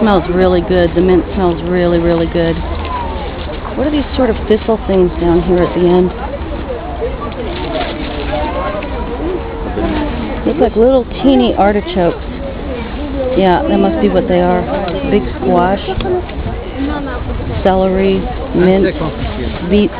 Smells really good. The mint smells really, really good. What are these sort of thistle things down here at the end? Look like little teeny artichokes. Yeah, that must be what they are. Big squash, celery, mint, beets.